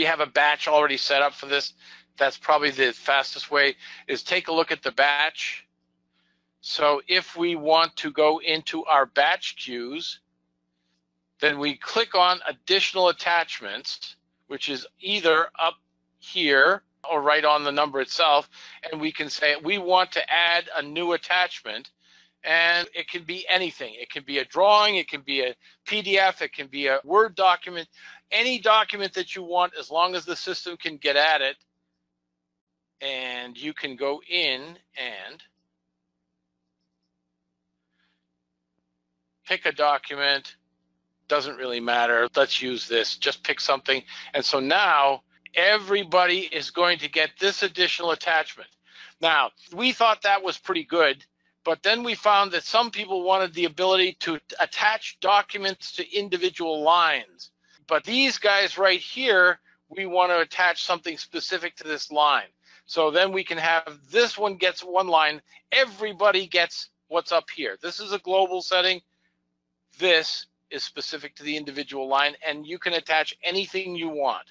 we have a batch already set up for this, that's probably the fastest way, is take a look at the batch. So if we want to go into our batch queues, then we click on additional attachments, which is either up here or right on the number itself, and we can say we want to add a new attachment, and it can be anything. It can be a drawing, it can be a PDF, it can be a Word document, any document that you want, as long as the system can get at it. And you can go in and pick a document. Doesn't really matter. Let's use this. Just pick something. And so now everybody is going to get this additional attachment. Now, we thought that was pretty good, but then we found that some people wanted the ability to attach documents to individual lines. But these guys right here, we want to attach something specific to this line. So then we can have this one gets one line. Everybody gets what's up here. This is a global setting. This is specific to the individual line, and you can attach anything you want.